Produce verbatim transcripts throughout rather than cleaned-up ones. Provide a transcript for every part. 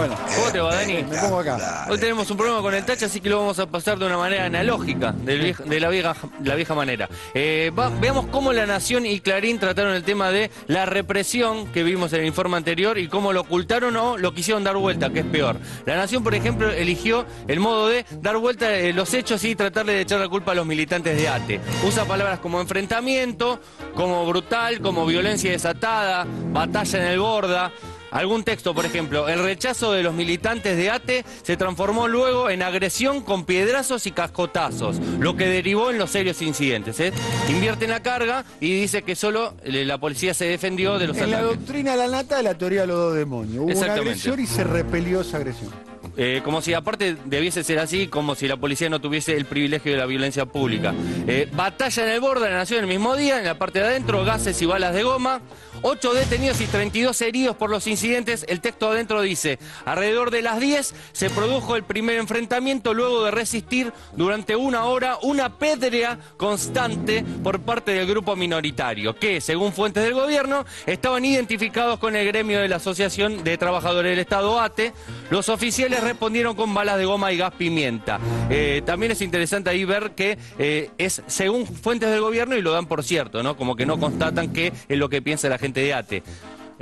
Bueno, ¿cómo te va, Dani? Me pongo acá. Hoy tenemos un problema con el touch, así que lo vamos a pasar de una manera analógica, del vieja, de la vieja, la vieja manera. Eh, va, veamos cómo La Nación y Clarín trataron el tema de la represión que vimos en el informe anterior y cómo lo ocultaron o lo quisieron dar vuelta, que es peor. La Nación, por ejemplo, eligió el modo de dar vuelta eh, los hechos y tratarle de echar la culpa a los militantes de A T E. Usa palabras como enfrentamiento, como brutal, como violencia desatada, batalla en el borda. Algún texto, por ejemplo, el rechazo de los militantes de A T E se transformó luego en agresión con piedrazos y cascotazos, lo que derivó en los serios incidentes. ¿eh? Invierte en la carga y dice que solo la policía se defendió de los en ataques. La doctrina de la nata de la teoría de los dos demonios. Hubo un agresor y se repelió esa agresión. Eh, como si aparte debiese ser así, como si la policía no tuviese el privilegio de la violencia pública. Eh, batalla en el borde de la Nación el mismo día, en la parte de adentro, gases y balas de goma. Ocho detenidos y treinta y dos heridos por los incidentes. El texto adentro dice, alrededor de las diez se produjo el primer enfrentamiento luego de resistir durante una hora una pedrea constante por parte del grupo minoritario, que, según fuentes del gobierno, estaban identificados con el gremio de la Asociación de Trabajadores del Estado, A T E. Los oficiales respondieron con balas de goma y gas pimienta. Eh, también es interesante ahí ver que eh, es según fuentes del gobierno y lo dan por cierto, ¿no? Como que no constatan que es lo que piensa la gente de A T E.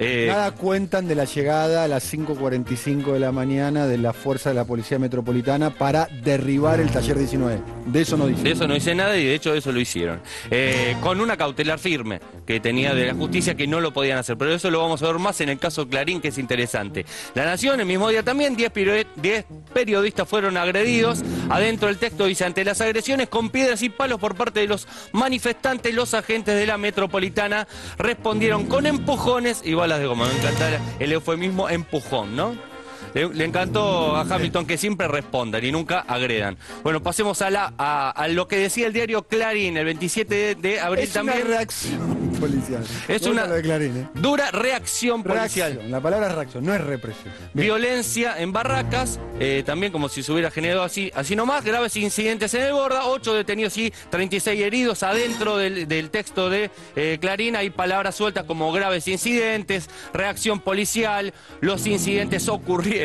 Eh... Nada cuentan de la llegada a las cinco cuarenta y cinco de la mañana de la fuerza de la Policía Metropolitana para derribar el taller diecinueve. De eso no dicen. De eso no dice nada y de hecho eso lo hicieron. Eh, con una cautelar firme que tenía de la justicia que no lo podían hacer. Pero eso lo vamos a ver más en el caso Clarín, que es interesante. La Nación, el mismo día también, diez periodistas fueron agredidos. Adentro del texto dice, ante las agresiones con piedras y palos por parte de los manifestantes, los agentes de la Metropolitana respondieron con empujones y balas de goma. Me encanta el eufemismo empujón, ¿no? Le, le encantó a Hamilton que siempre respondan y nunca agredan. Bueno, pasemos a, la, a, a lo que decía el diario Clarín el veintisiete de abril. Es también. Una reacción policial. Es no una de Clarín, ¿eh? Dura reacción policial. Reacción. La palabra es reacción, no es represión. Bien. Violencia en barracas, eh, también como si se hubiera generado así, así nomás. Graves incidentes en el borda, ocho detenidos y treinta y seis heridos. Adentro del, del texto de eh, Clarín hay palabras sueltas como graves incidentes, reacción policial, los incidentes ocurrieron.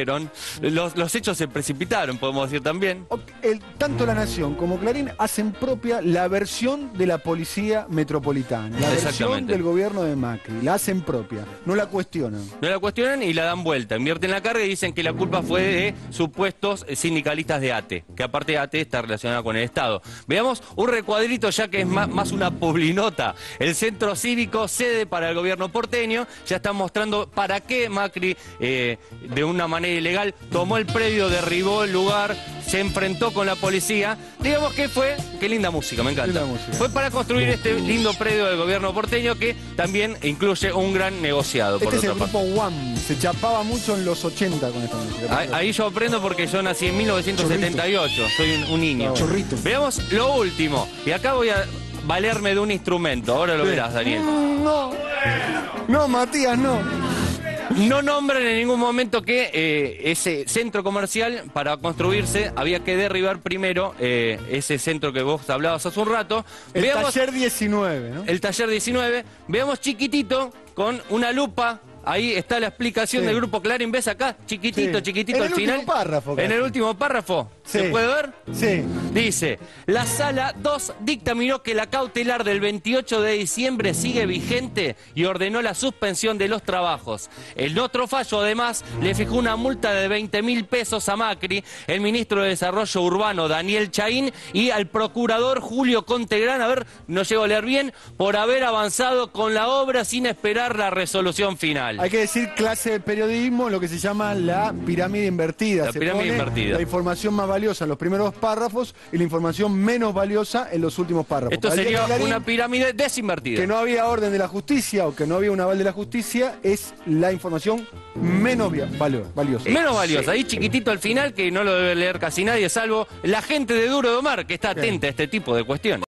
Los, los hechos se precipitaron, podemos decir también. El, tanto La Nación como Clarín hacen propia la versión de la Policía Metropolitana, la versión del gobierno de Macri, la hacen propia, no la cuestionan. No la cuestionan y la dan vuelta, invierten la carga y dicen que la culpa fue de supuestos sindicalistas de A T E, que aparte A T E está relacionada con el Estado. Veamos un recuadrito ya que es más, más una publinota. El Centro Cívico, sede para el gobierno porteño, ya está mostrando para qué Macri, eh, de una manera ilegal, tomó el predio, derribó el lugar, se enfrentó con la policía. Digamos que fue, qué linda música, me encanta. Música. Fue para construir este lindo predio del gobierno porteño que también incluye un gran negociado. Por este otra es el parte. Grupo WAM, se chapaba mucho en los ochenta con esta música. Ahí, ahí yo aprendo porque yo nací en mil novecientos setenta y ocho, Chorrito. Soy un, un niño. Chorrito. Veamos lo último, y acá voy a valerme de un instrumento, ahora lo sí. Verás, Daniel. Mm, no, no, Matías, no. No nombran en ningún momento que eh, ese centro comercial, para construirse, había que derribar primero eh, ese centro que vos hablabas hace un rato. El veamos, taller diecinueve, ¿no? El taller diecinueve. Veamos chiquitito, con una lupa. Ahí está la explicación sí. Del grupo Clarín. ¿Ves acá? Chiquitito, sí. Chiquitito al final. En el último párrafo. Claro. En el último párrafo. Sí. ¿Se puede ver? Sí. Dice, la sala dos dictaminó que la cautelar del veintiocho de diciembre sigue vigente y ordenó la suspensión de los trabajos. El otro fallo, además, le fijó una multa de veinte mil pesos a Macri, el ministro de Desarrollo Urbano, Daniel Chaín, y al procurador Julio Contegrán, a ver, no llego a leer bien, por haber avanzado con la obra sin esperar la resolución final. Hay que decir clase de periodismo, lo que se llama la pirámide invertida. La se pirámide pone invertida. La información más valiosa en los primeros párrafos y la información menos valiosa en los últimos párrafos. Esto sería una pirámide desinvertida. Que no había orden de la justicia o que no había un aval de la justicia es la información menos valiosa. Menos valiosa. Ahí chiquitito al final que no lo debe leer casi nadie, salvo la gente de Duro de Domar que está atenta a este tipo de cuestiones.